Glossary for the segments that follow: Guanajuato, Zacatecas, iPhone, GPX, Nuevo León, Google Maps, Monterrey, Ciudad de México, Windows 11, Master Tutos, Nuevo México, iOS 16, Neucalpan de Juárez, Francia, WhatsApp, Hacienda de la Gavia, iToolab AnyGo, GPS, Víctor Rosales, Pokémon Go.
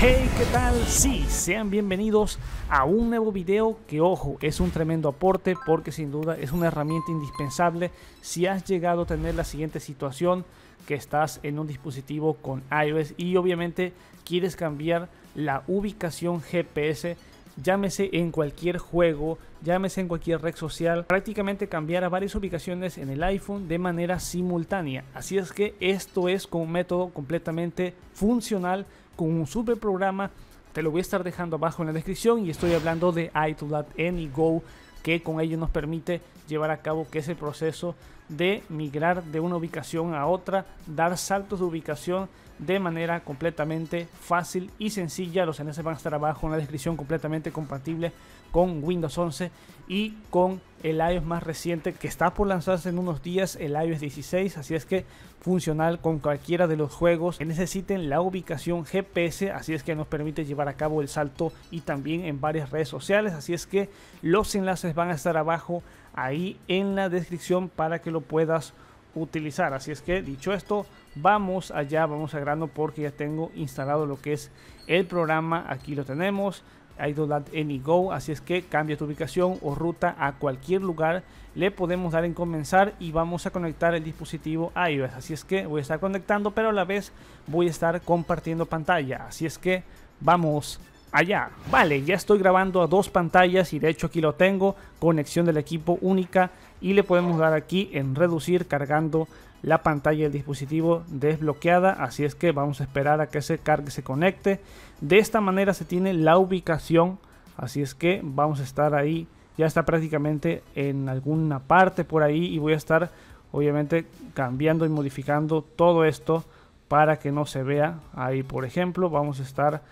Hey, ¿qué tal? Sí, sean bienvenidos a un nuevo video que, ojo, es un tremendo aporte porque sin duda es una herramienta indispensable si has llegado a tener la siguiente situación, que estás en un dispositivo con iOS y obviamente quieres cambiar la ubicación GPS, llámese en cualquier juego, llámese en cualquier red social, prácticamente cambiar a varias ubicaciones en el iPhone de manera simultánea. Así es que esto es con un método completamente funcional, con un super programa. Te lo voy a estar dejando abajo en la descripción y estoy hablando de iToolab AnyGo, que con ello nos permite llevar a cabo que es el proceso de migrar de una ubicación a otra, dar saltos de ubicación de manera completamente fácil y sencilla. Los enlaces van a estar abajo en la descripción, completamente compatible con Windows 11 y con el iOS más reciente que está por lanzarse en unos días, el iOS 16, así es que funcional con cualquiera de los juegos que necesiten la ubicación GPS, así es que nos permite llevar a cabo el salto y también en varias redes sociales, así es que los enlaces van a estar abajo ahí en la descripción para que lo puedas utilizar. Así es que dicho esto, vamos allá, vamos al grano porque ya tengo instalado lo que es el programa. Aquí lo tenemos, iToolab AnyGo, así es que cambia tu ubicación o ruta a cualquier lugar, le podemos dar en comenzar y vamos a conectar el dispositivo iOS, así es que voy a estar conectando pero a la vez voy a estar compartiendo pantalla, así es que vamos allá. Vale, ya estoy grabando a dos pantallas y de hecho aquí lo tengo, conexión del equipo única, y le podemos dar aquí en reducir cargando la pantalla del dispositivo desbloqueada, así es que vamos a esperar a que se cargue, se conecte. De esta manera se tiene la ubicación, así es que vamos a estar ahí, ya está prácticamente en alguna parte por ahí y voy a estar obviamente cambiando y modificando todo esto para que no se vea ahí. Por ejemplo, vamos a estar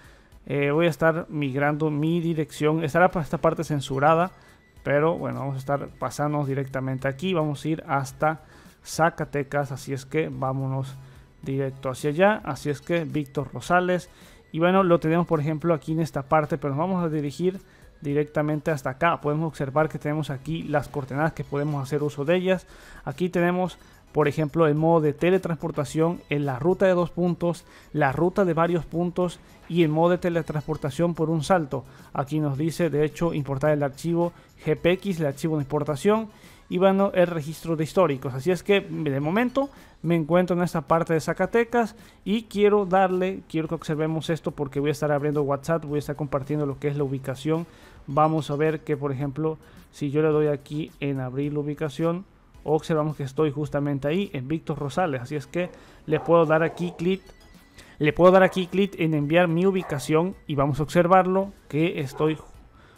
voy a estar migrando mi dirección, estará para esta parte censurada, pero bueno, vamos a estar pasándonos directamente aquí, vamos a ir hasta Zacatecas, así es que vámonos directo hacia allá, así es que Víctor Rosales, y bueno, lo tenemos por ejemplo aquí en esta parte, pero nos vamos a dirigir directamente hasta acá. Podemos observar que tenemos aquí las coordenadas que podemos hacer uso de ellas. Aquí tenemos por ejemplo el modo de teletransportación, en la ruta de dos puntos, la ruta de varios puntos y el modo de teletransportación por un salto. Aquí nos dice de hecho importar el archivo GPX, el archivo de importación, y bueno, el registro de históricos. Así es que de momento me encuentro en esta parte de Zacatecas y quiero darle, quiero que observemos esto porque voy a estar abriendo WhatsApp, voy a estar compartiendo lo que es la ubicación. Vamos a ver que por ejemplo si yo le doy aquí en abrir la ubicación, observamos que estoy justamente ahí en Víctor Rosales, así es que le puedo dar aquí clic, le puedo dar aquí clic en enviar mi ubicación y vamos a observarlo que estoy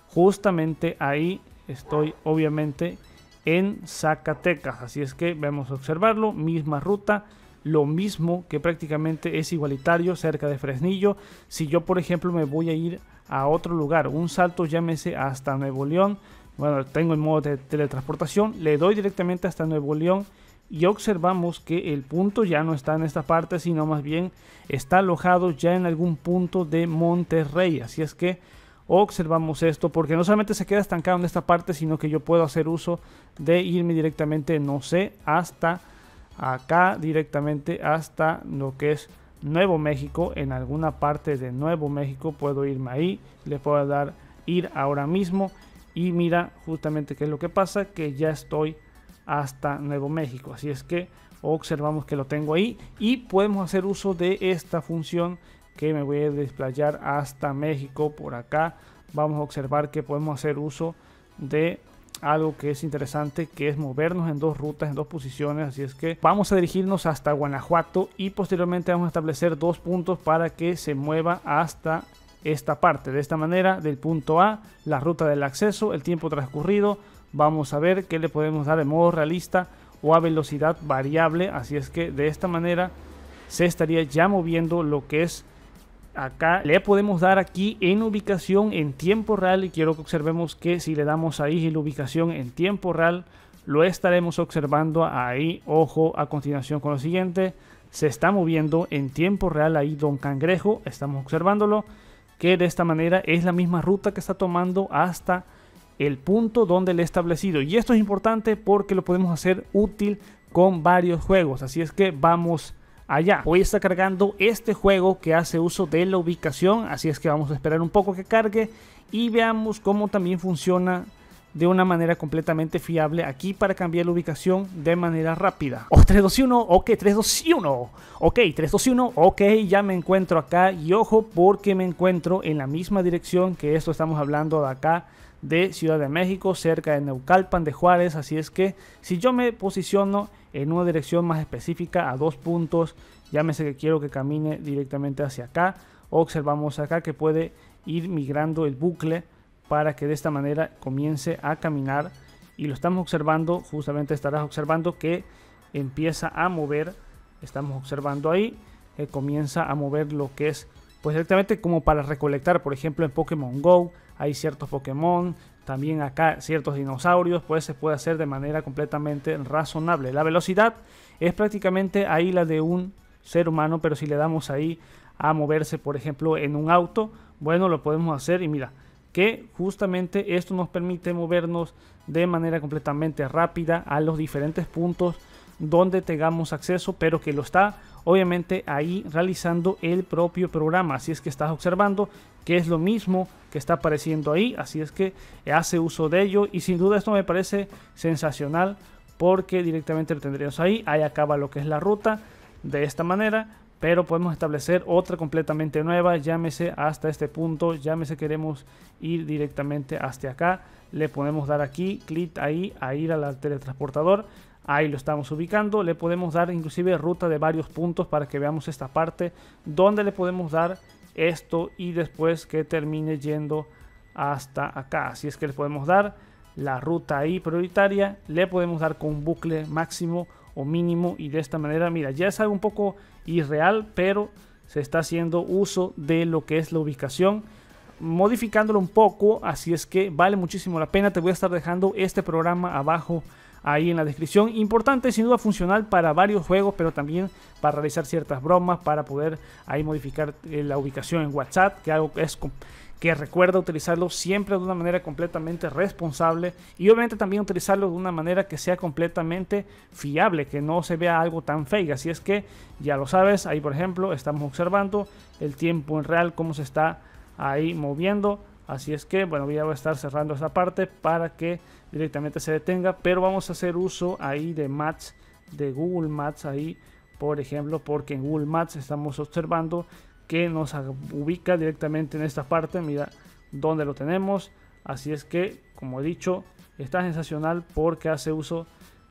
justamente ahí, estoy obviamente en Zacatecas, así es que vamos a observarlo, misma ruta, lo mismo, que prácticamente es igualitario, cerca de Fresnillo. Si yo por ejemplo me voy a ir a otro lugar, un salto, llámese hasta Nuevo León, bueno, tengo el modo de teletransportación, le doy directamente hasta Nuevo León y observamos que el punto ya no está en esta parte, sino más bien está alojado ya en algún punto de Monterrey. Así es que observamos esto porque no solamente se queda estancado en esta parte, sino que yo puedo hacer uso de irme directamente, no sé, hasta acá, directamente hasta lo que es Nuevo México. En alguna parte de Nuevo México puedo irme ahí, le puedo dar ir ahora mismo. Y mira justamente qué es lo que pasa, que ya estoy hasta Nuevo México. Así es que observamos que lo tengo ahí y podemos hacer uso de esta función que me voy a desplayar hasta México. Por acá vamos a observar que podemos hacer uso de algo que es interesante, que es movernos en dos rutas, en dos posiciones. Así es que vamos a dirigirnos hasta Guanajuato y posteriormente vamos a establecer dos puntos para que se mueva hasta esta parte. De esta manera, del punto A, la ruta del acceso, el tiempo transcurrido, vamos a ver qué le podemos dar en modo realista o a velocidad variable, así es que de esta manera se estaría ya moviendo lo que es acá. Le podemos dar aquí en ubicación en tiempo real y quiero que observemos que si le damos ahí en la ubicación en tiempo real, lo estaremos observando ahí, ojo, a continuación con lo siguiente, se está moviendo en tiempo real ahí Don Cangrejo, estamos observándolo, que de esta manera es la misma ruta que está tomando hasta el punto donde le he establecido. Y esto es importante porque lo podemos hacer útil con varios juegos. Así es que vamos allá. Hoy está cargando este juego que hace uso de la ubicación, así es que vamos a esperar un poco que cargue y veamos cómo también funciona de una manera completamente fiable aquí para cambiar la ubicación de manera rápida. Oh, 321, ok, 321, ok, 321, ok, ya me encuentro acá y ojo porque me encuentro en la misma dirección que esto estamos hablando de acá de Ciudad de México, cerca de Neucalpan de Juárez, así es que si yo me posiciono en una dirección más específica a dos puntos, llámese que quiero que camine directamente hacia acá, observamos acá que puede ir migrando el bucle para que de esta manera comience a caminar y lo estamos observando, justamente estarás observando que empieza a mover, estamos observando ahí que comienza a mover lo que es pues directamente como para recolectar, por ejemplo en Pokémon Go hay ciertos Pokémon, también acá ciertos dinosaurios, pues se puede hacer de manera completamente razonable. La velocidad es prácticamente ahí la de un ser humano, pero si le damos ahí a moverse por ejemplo en un auto, bueno lo podemos hacer y mira, que justamente esto nos permite movernos de manera completamente rápida a los diferentes puntos donde tengamos acceso, pero que lo está obviamente ahí realizando el propio programa, así es que estás observando que es lo mismo que está apareciendo ahí, así es que hace uso de ello y sin duda esto me parece sensacional porque directamente lo tendríamos ahí, ahí acaba lo que es la ruta de esta manera, pero podemos establecer otra completamente nueva, llámese hasta este punto, llámese queremos ir directamente hasta acá, le podemos dar aquí, clic ahí, a ir al teletransportador, ahí lo estamos ubicando, le podemos dar inclusive ruta de varios puntos para que veamos esta parte, donde le podemos dar esto y después que termine yendo hasta acá, así es que le podemos dar la ruta ahí prioritaria, le podemos dar con un bucle máximo o mínimo y de esta manera, mira, ya es algo un poco irreal, pero se está haciendo uso de lo que es la ubicación, modificándolo un poco, así es que vale muchísimo la pena, te voy a estar dejando este programa abajo ahí en la descripción, importante sin duda funcional para varios juegos, pero también para realizar ciertas bromas, para poder ahí modificar la ubicación en WhatsApp, que algo es que recuerda utilizarlo siempre de una manera completamente responsable y obviamente también utilizarlo de una manera que sea completamente fiable, que no se vea algo tan fake, así es que ya lo sabes, ahí por ejemplo estamos observando el tiempo en real cómo se está ahí moviendo, así es que bueno ya voy a estar cerrando esta parte para que directamente se detenga, pero vamos a hacer uso ahí de Maps, de Google Maps ahí por ejemplo, porque en Google Maps estamos observando que nos ubica directamente en esta parte, mira donde lo tenemos, así es que como he dicho está sensacional porque hace uso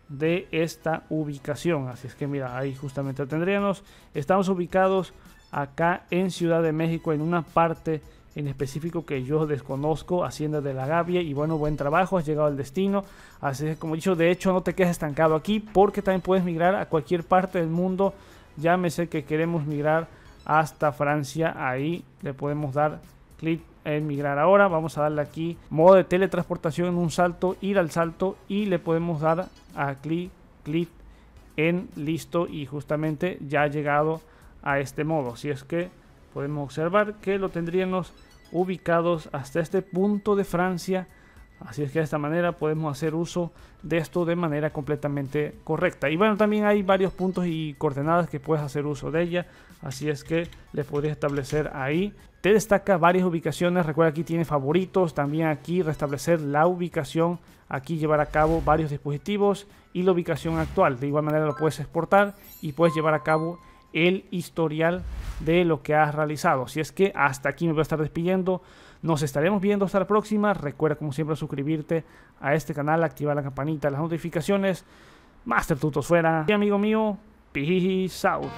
de esta ubicación, así es que mira ahí justamente lo tendríamos, estamos ubicados acá en Ciudad de México en una parte en específico que yo desconozco, Hacienda de la Gavia, y bueno, buen trabajo, has llegado al destino, así es como he dicho, de hecho no te quedes estancado aquí porque también puedes migrar a cualquier parte del mundo, llámese que queremos migrar hasta Francia, ahí le podemos dar clic en migrar ahora, vamos a darle aquí modo de teletransportación en un salto, ir al salto y le podemos dar a clic en listo y justamente ya ha llegado a este modo, si es que podemos observar que lo tendríamos ubicados hasta este punto de Francia, así es que de esta manera podemos hacer uso de esto de manera completamente correcta. Y bueno, también hay varios puntos y coordenadas que puedes hacer uso de ella, así es que les podrías establecer ahí. Te destaca varias ubicaciones, recuerda aquí tiene favoritos, también aquí restablecer la ubicación, aquí llevar a cabo varios dispositivos y la ubicación actual. De igual manera lo puedes exportar y puedes llevar a cabo el historial de lo que has realizado. Así es que hasta aquí me voy a estar despidiendo. Nos estaremos viendo hasta la próxima. Recuerda como siempre suscribirte a este canal, activar la campanita, las notificaciones. Master Tutos fuera. Y amigo mío, peace out.